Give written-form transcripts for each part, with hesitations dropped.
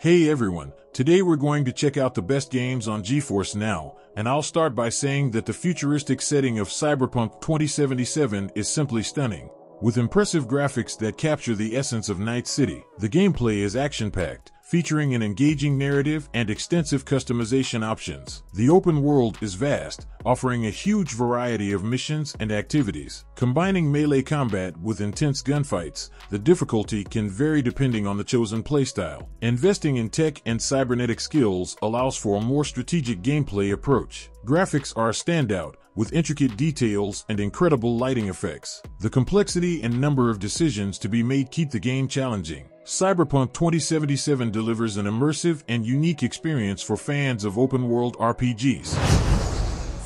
Hey everyone, today we're going to check out the best games on GeForce Now, and I'll start by saying that the futuristic setting of Cyberpunk 2077 is simply stunning, with impressive graphics that capture the essence of Night City. The gameplay is action-packed, featuring an engaging narrative and extensive customization options. The open world is vast, offering a huge variety of missions and activities. Combining melee combat with intense gunfights, the difficulty can vary depending on the chosen playstyle. Investing in tech and cybernetic skills allows for a more strategic gameplay approach. Graphics are a standout, with intricate details and incredible lighting effects. The complexity and number of decisions to be made keep the game challenging. Cyberpunk 2077 delivers an immersive and unique experience for fans of open-world RPGs.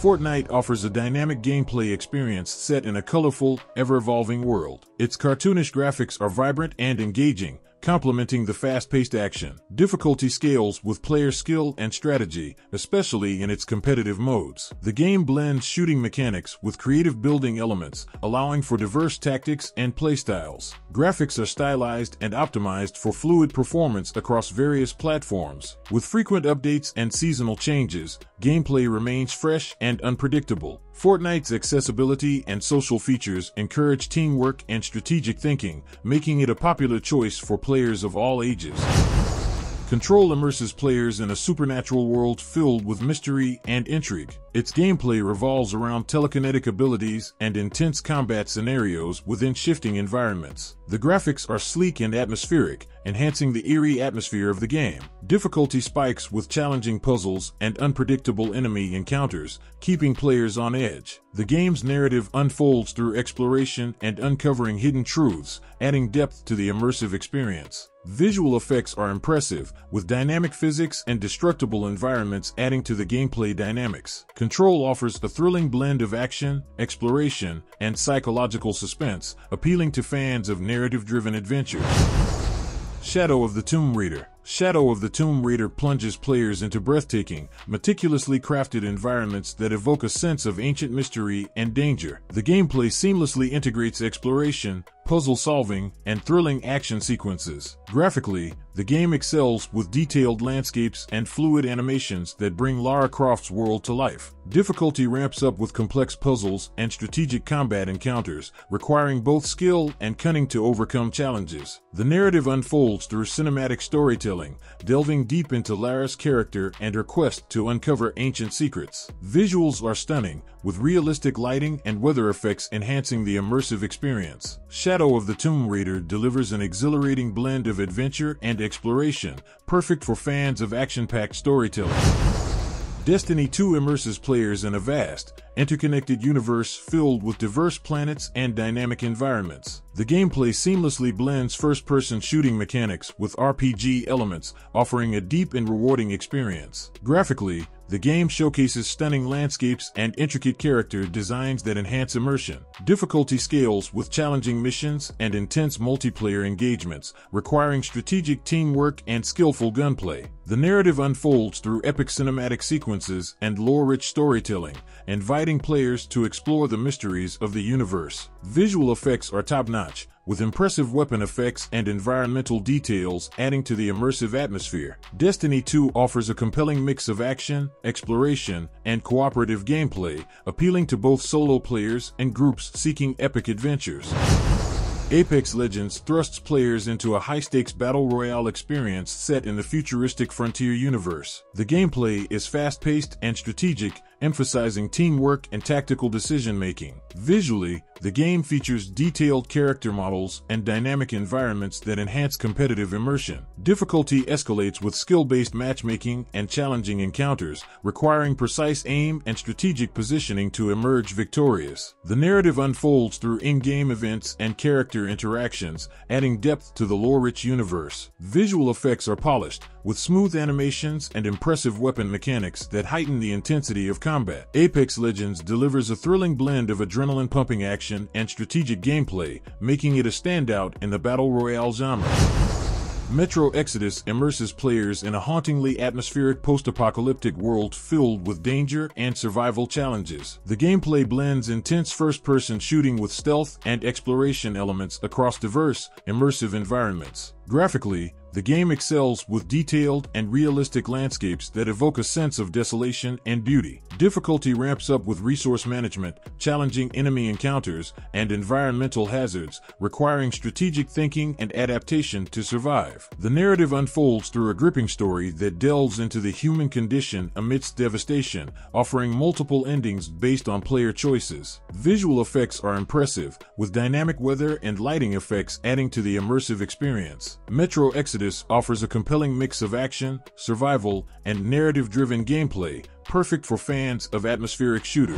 Fortnite offers a dynamic gameplay experience set in a colorful, ever-evolving world. Its cartoonish graphics are vibrant and engaging, complementing the fast-paced action. Difficulty scales with player skill and strategy, especially in its competitive modes. The game blends shooting mechanics with creative building elements, allowing for diverse tactics and playstyles. Graphics are stylized and optimized for fluid performance across various platforms. With frequent updates and seasonal changes, gameplay remains fresh and unpredictable. Fortnite's accessibility and social features encourage teamwork and strategic thinking, making it a popular choice for players of all ages. Control immerses players in a supernatural world filled with mystery and intrigue. Its gameplay revolves around telekinetic abilities and intense combat scenarios within shifting environments. The graphics are sleek and atmospheric, enhancing the eerie atmosphere of the game. Difficulty spikes with challenging puzzles and unpredictable enemy encounters, keeping players on edge. The game's narrative unfolds through exploration and uncovering hidden truths, adding depth to the immersive experience. Visual effects are impressive, with dynamic physics and destructible environments adding to the gameplay dynamics. Control offers a thrilling blend of action, exploration, and psychological suspense, appealing to fans of narrative-driven adventures. Shadow of the Tomb Raider. Shadow of the Tomb Raider plunges players into breathtaking, meticulously crafted environments that evoke a sense of ancient mystery and danger. The gameplay seamlessly integrates exploration, puzzle solving, and thrilling action sequences. Graphically, the game excels with detailed landscapes and fluid animations that bring Lara Croft's world to life. Difficulty ramps up with complex puzzles and strategic combat encounters, requiring both skill and cunning to overcome challenges. The narrative unfolds through cinematic storytelling, delving deep into Lara's character and her quest to uncover ancient secrets. Visuals are stunning, with realistic lighting and weather effects enhancing the immersive experience. Shadow of the Tomb Raider delivers an exhilarating blend of adventure and exploration, perfect for fans of action-packed storytelling. Destiny 2 immerses players in a vast, interconnected universe filled with diverse planets and dynamic environments. The gameplay seamlessly blends first-person shooting mechanics with RPG elements, offering a deep and rewarding experience. Graphically, the game showcases stunning landscapes and intricate character designs that enhance immersion. Difficulty scales with challenging missions and intense multiplayer engagements, requiring strategic teamwork and skillful gunplay. The narrative unfolds through epic cinematic sequences and lore-rich storytelling, inviting players to explore the mysteries of the universe. Visual effects are top-notch, with impressive weapon effects and environmental details adding to the immersive atmosphere. Destiny 2 offers a compelling mix of action, exploration, and cooperative gameplay, appealing to both solo players and groups seeking epic adventures. Apex Legends thrusts players into a high-stakes battle royale experience set in the futuristic Frontier universe. The gameplay is fast-paced and strategic, emphasizing teamwork and tactical decision-making. Visually, the game features detailed character models and dynamic environments that enhance competitive immersion. Difficulty escalates with skill-based matchmaking and challenging encounters, requiring precise aim and strategic positioning to emerge victorious. The narrative unfolds through in-game events and character interactions, adding depth to the lore-rich universe. Visual effects are polished, with smooth animations and impressive weapon mechanics that heighten the intensity of combat. Apex Legends delivers a thrilling blend of adrenaline-pumping action and strategic gameplay, making it a standout in the battle royale genre. Metro Exodus immerses players in a hauntingly atmospheric post-apocalyptic world filled with danger and survival challenges. The gameplay blends intense first-person shooting with stealth and exploration elements across diverse, immersive environments. Graphically, The game excels with detailed and realistic landscapes that evoke a sense of desolation and beauty. Difficulty ramps up with resource management, challenging enemy encounters, and environmental hazards, requiring strategic thinking and adaptation to survive. The narrative unfolds through a gripping story that delves into the human condition amidst devastation, offering multiple endings based on player choices. Visual effects are impressive, with dynamic weather and lighting effects adding to the immersive experience. Metro Exodus offers a compelling mix of action, survival, and narrative-driven gameplay, perfect for fans of atmospheric shooters.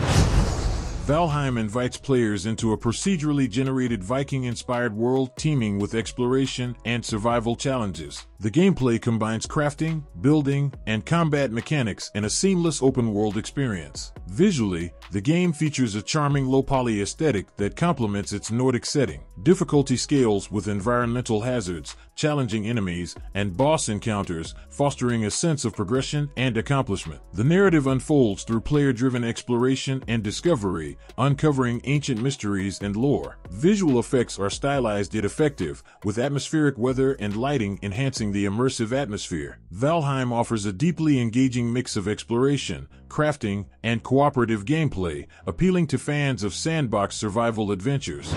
Valheim invites players into a procedurally generated Viking-inspired world teeming with exploration and survival challenges. The gameplay combines crafting, building, and combat mechanics in a seamless open-world experience. Visually, the game features a charming low-poly aesthetic that complements its Nordic setting. Difficulty scales with environmental hazards, challenging enemies, and boss encounters, fostering a sense of progression and accomplishment. The narrative unfolds through player-driven exploration and discovery, uncovering ancient mysteries and lore. Visual effects are stylized yet effective, with atmospheric weather and lighting enhancing the immersive atmosphere. Valheim offers a deeply engaging mix of exploration, crafting, and cooperative gameplay, appealing to fans of sandbox survival adventures.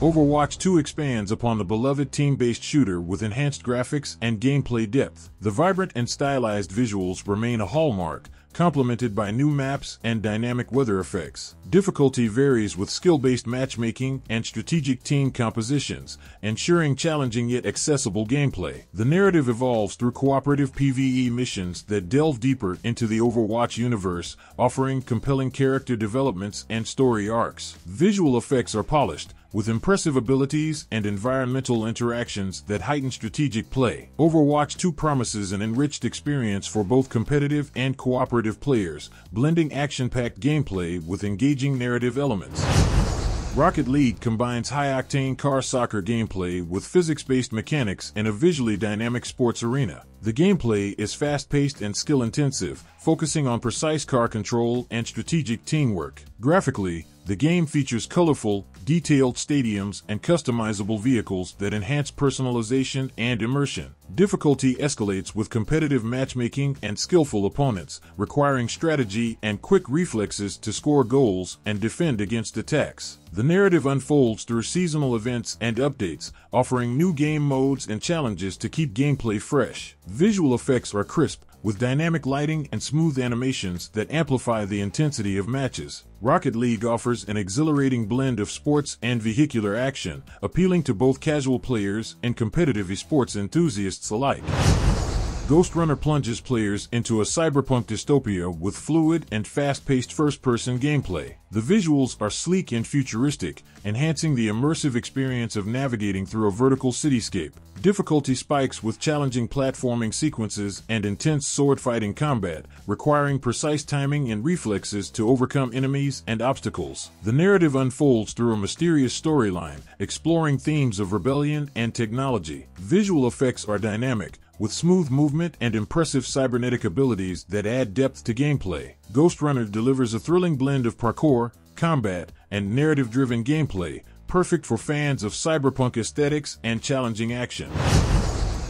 Overwatch 2 expands upon the beloved team-based shooter with enhanced graphics and gameplay depth. The vibrant and stylized visuals remain a hallmark, complemented by new maps and dynamic weather effects. Difficulty varies with skill-based matchmaking and strategic team compositions, ensuring challenging yet accessible gameplay. The narrative evolves through cooperative PvE missions that delve deeper into the Overwatch universe, offering compelling character developments and story arcs. Visual effects are polished, with impressive abilities and environmental interactions that heighten strategic play. Overwatch 2 promises an enriched experience for both competitive and cooperative players, blending action-packed gameplay with engaging narrative elements. Rocket League combines high-octane car soccer gameplay with physics-based mechanics in a visually dynamic sports arena. The gameplay is fast-paced and skill-intensive, focusing on precise car control and strategic teamwork. Graphically, the game features colorful, detailed stadiums and customizable vehicles that enhance personalization and immersion. Difficulty escalates with competitive matchmaking and skillful opponents, requiring strategy and quick reflexes to score goals and defend against attacks. The narrative unfolds through seasonal events and updates, offering new game modes and challenges to keep gameplay fresh. Visual effects are crisp, with dynamic lighting and smooth animations that amplify the intensity of matches. Rocket League offers an exhilarating blend of sports and vehicular action, appealing to both casual players and competitive esports enthusiasts alike. Ghostrunner plunges players into a cyberpunk dystopia with fluid and fast-paced first-person gameplay. The visuals are sleek and futuristic, enhancing the immersive experience of navigating through a vertical cityscape. Difficulty spikes with challenging platforming sequences and intense sword-fighting combat, requiring precise timing and reflexes to overcome enemies and obstacles. The narrative unfolds through a mysterious storyline, exploring themes of rebellion and technology. Visual effects are dynamic, with smooth movement and impressive cybernetic abilities that add depth to gameplay. Ghostrunner delivers a thrilling blend of parkour, combat, and narrative-driven gameplay, perfect for fans of cyberpunk aesthetics and challenging action.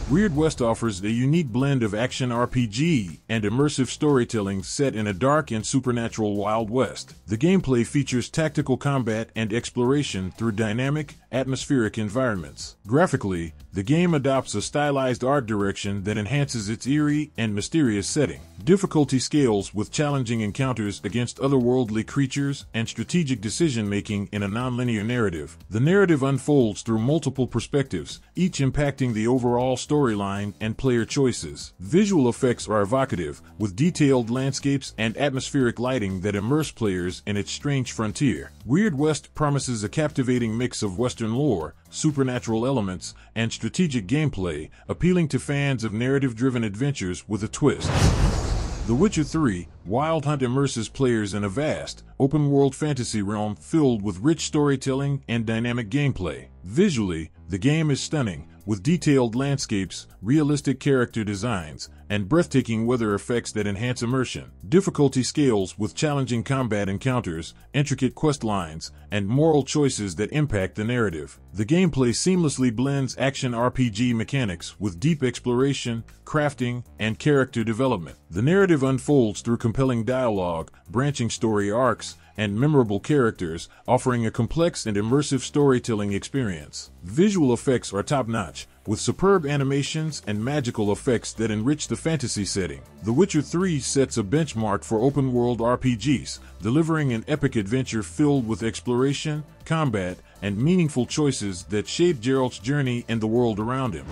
Weird West offers a unique blend of action RPG and immersive storytelling set in a dark and supernatural Wild West. The gameplay features tactical combat and exploration through dynamic, atmospheric environments. Graphically, the game adopts a stylized art direction that enhances its eerie and mysterious setting. Difficulty scales with challenging encounters against otherworldly creatures and strategic decision-making in a nonlinear narrative. The narrative unfolds through multiple perspectives, each impacting the overall storyline and player choices. Visual effects are evocative, with detailed landscapes and atmospheric lighting that immerse players in its strange frontier. Weird West promises a captivating mix of Western lore, supernatural elements, and strategic gameplay, appealing to fans of narrative-driven adventures with a twist. The Witcher 3, Wild Hunt immerses players in a vast, open-world fantasy realm filled with rich storytelling and dynamic gameplay. Visually, the game is stunning, with detailed landscapes, realistic character designs, and breathtaking weather effects that enhance immersion. Difficulty scales with challenging combat encounters, intricate quest lines, and moral choices that impact the narrative. The gameplay seamlessly blends action RPG mechanics with deep exploration, crafting, and character development. The narrative unfolds through compelling dialogue, branching story arcs, and memorable characters, offering a complex and immersive storytelling experience. Visual effects are top-notch, with superb animations and magical effects that enrich the fantasy setting. The Witcher 3 sets a benchmark for open-world RPGs, delivering an epic adventure filled with exploration, combat, and meaningful choices that shape Geralt's journey and the world around him.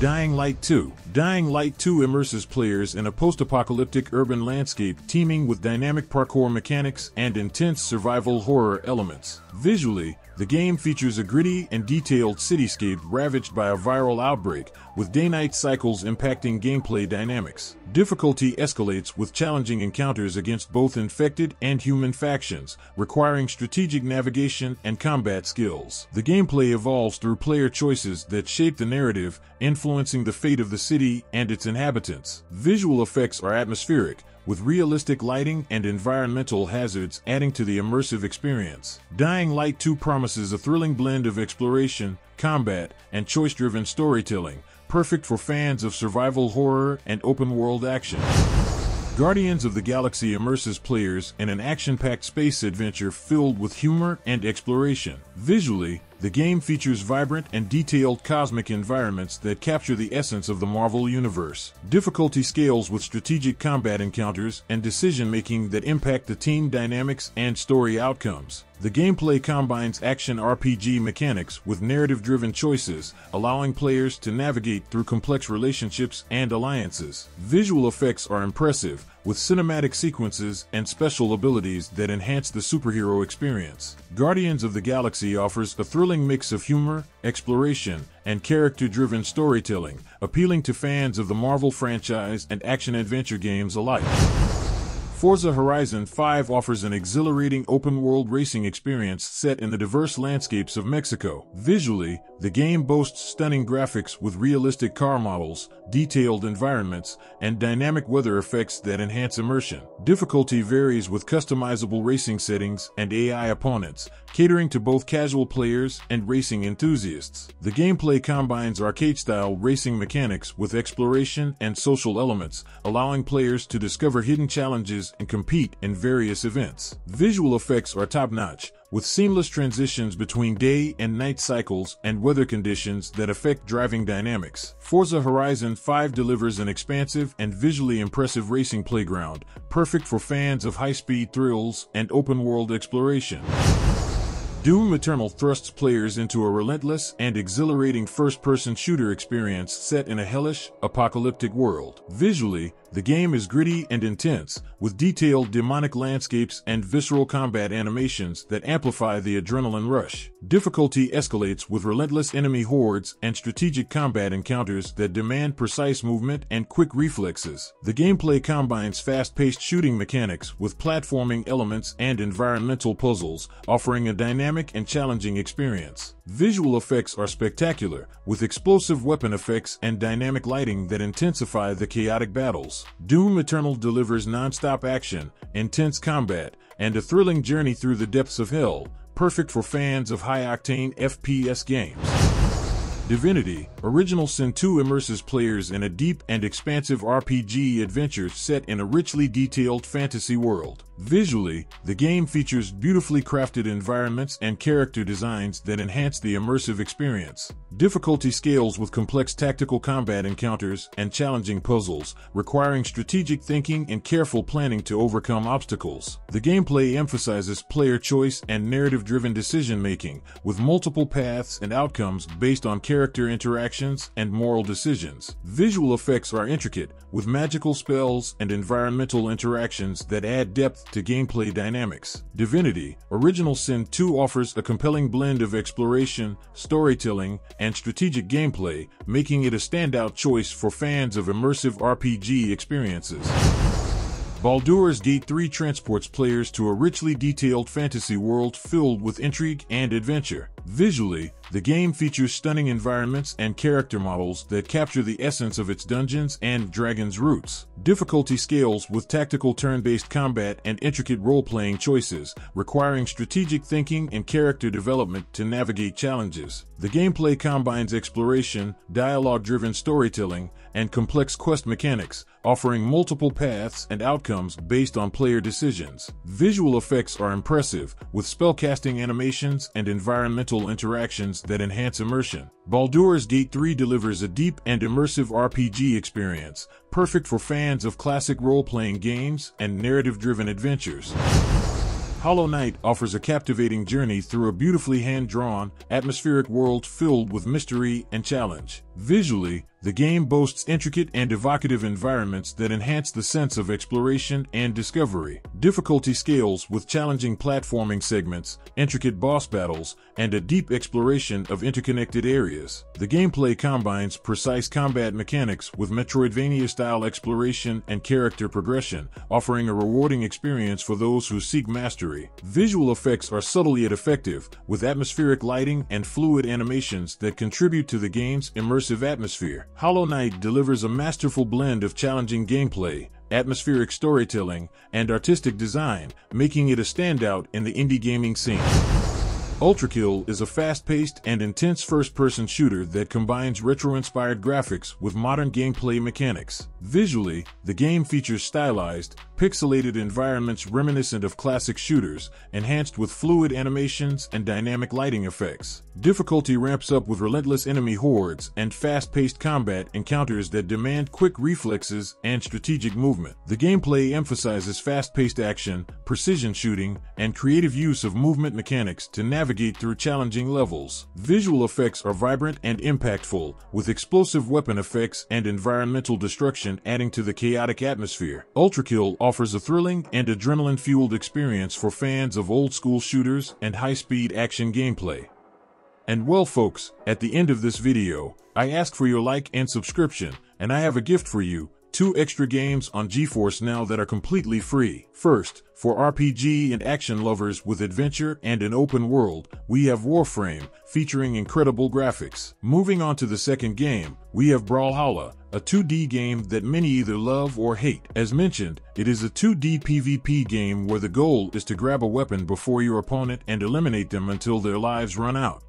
Dying Light 2. Dying Light 2 immerses players in a post-apocalyptic urban landscape teeming with dynamic parkour mechanics and intense survival horror elements. Visually, the game features a gritty and detailed cityscape ravaged by a viral outbreak, with day-night cycles impacting gameplay dynamics. Difficulty escalates with challenging encounters against both infected and human factions, requiring strategic navigation and combat skills. The gameplay evolves through player choices that shape the narrative, influencing the fate of the city and its inhabitants. Visual effects are atmospheric, with realistic lighting and environmental hazards adding to the immersive experience. Dying Light 2 promises a thrilling blend of exploration, combat, and choice-driven storytelling, perfect for fans of survival horror and open-world action. Guardians of the Galaxy immerses players in an action-packed space adventure filled with humor and exploration. Visually, the game features vibrant and detailed cosmic environments that capture the essence of the Marvel Universe. Difficulty scales with strategic combat encounters and decision-making that impact the team dynamics and story outcomes. The gameplay combines action RPG mechanics with narrative-driven choices, allowing players to navigate through complex relationships and alliances. Visual effects are impressive, with cinematic sequences and special abilities that enhance the superhero experience. Guardians of the Galaxy offers a thrilling mix of humor, exploration, and character-driven storytelling, appealing to fans of the Marvel franchise and action-adventure games alike. Forza Horizon 5 offers an exhilarating open-world racing experience set in the diverse landscapes of Mexico. Visually, the game boasts stunning graphics with realistic car models, detailed environments, and dynamic weather effects that enhance immersion. Difficulty varies with customizable racing settings and AI opponents, catering to both casual players and racing enthusiasts. The gameplay combines arcade-style racing mechanics with exploration and social elements, allowing players to discover hidden challenges and compete in various events. Visual effects are top-notch, with seamless transitions between day and night cycles and weather conditions that affect driving dynamics. Forza Horizon 5 delivers an expansive and visually impressive racing playground, perfect for fans of high-speed thrills and open-world exploration. Doom Eternal thrusts players into a relentless and exhilarating first-person shooter experience set in a hellish, apocalyptic world. Visually, the game is gritty and intense, with detailed demonic landscapes and visceral combat animations that amplify the adrenaline rush. Difficulty escalates with relentless enemy hordes and strategic combat encounters that demand precise movement and quick reflexes. The gameplay combines fast-paced shooting mechanics with platforming elements and environmental puzzles, offering a dynamic and challenging experience. Visual effects are spectacular, with explosive weapon effects and dynamic lighting that intensify the chaotic battles. Doom Eternal delivers non-stop action, intense combat, and a thrilling journey through the depths of hell, perfect for fans of high-octane FPS games. Divinity: Original Sin 2 immerses players in a deep and expansive RPG adventure set in a richly detailed fantasy world. Visually, the game features beautifully crafted environments and character designs that enhance the immersive experience. Difficulty scales with complex tactical combat encounters and challenging puzzles, requiring strategic thinking and careful planning to overcome obstacles. The gameplay emphasizes player choice and narrative-driven decision-making, with multiple paths and outcomes based on character interactions and moral decisions. Visual effects are intricate, with magical spells and environmental interactions that add depth to gameplay dynamics. Divinity: Original Sin 2 offers a compelling blend of exploration, storytelling, and strategic gameplay, making it a standout choice for fans of immersive RPG experiences. Baldur's Gate 3 transports players to a richly detailed fantasy world filled with intrigue and adventure. Visually, the game features stunning environments and character models that capture the essence of its Dungeons and Dragons roots. Difficulty scales with tactical turn-based combat and intricate role-playing choices, requiring strategic thinking and character development to navigate challenges. The gameplay combines exploration, dialogue-driven storytelling, and complex quest mechanics, offering multiple paths and outcomes based on player decisions. Visual effects are impressive, with spellcasting animations and environmental interactions that enhance immersion. Baldur's Gate 3 delivers a deep and immersive RPG experience, perfect for fans of classic role-playing games and narrative-driven adventures. Hollow Knight offers a captivating journey through a beautifully hand-drawn, atmospheric world filled with mystery and challenge. Visually, the game boasts intricate and evocative environments that enhance the sense of exploration and discovery. Difficulty scales with challenging platforming segments, intricate boss battles, and a deep exploration of interconnected areas. The gameplay combines precise combat mechanics with Metroidvania-style exploration and character progression, offering a rewarding experience for those who seek mastery. Visual effects are subtle yet effective, with atmospheric lighting and fluid animations that contribute to the game's immersive atmosphere. Hollow Knight delivers a masterful blend of challenging gameplay, atmospheric storytelling, and artistic design, making it a standout in the indie gaming scene. UltraKill is a fast-paced and intense first-person shooter that combines retro-inspired graphics with modern gameplay mechanics. Visually, the game features stylized, pixelated environments reminiscent of classic shooters, enhanced with fluid animations and dynamic lighting effects. Difficulty ramps up with relentless enemy hordes and fast-paced combat encounters that demand quick reflexes and strategic movement. The gameplay emphasizes fast-paced action, precision shooting, and creative use of movement mechanics to navigate through challenging levels. Visual effects are vibrant and impactful, with explosive weapon effects and environmental destruction adding to the chaotic atmosphere. UltraKill offers a thrilling and adrenaline-fueled experience for fans of old-school shooters and high-speed action gameplay. And well folks, at the end of this video, I ask for your like and subscription, and I have a gift for you, 2 extra games on GeForce Now that are completely free. First, for RPG and action lovers with adventure and an open world, we have Warframe, featuring incredible graphics. Moving on to the second game, we have Brawlhalla, a 2D game that many either love or hate. As mentioned, it is a 2D PvP game where the goal is to grab a weapon before your opponent and eliminate them until their lives run out.